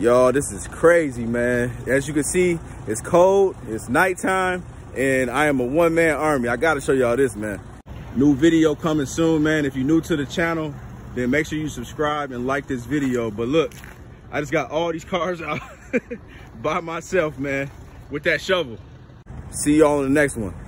Y'all, this is crazy, man. As you can see, it's cold, it's nighttime, and I am a one-man army. I gotta show y'all this, man. New video coming soon, man. If you're new to the channel, then make sure you subscribe and like this video. But look, I just got all these cars out by myself, man, with that shovel. See y'all in the next one.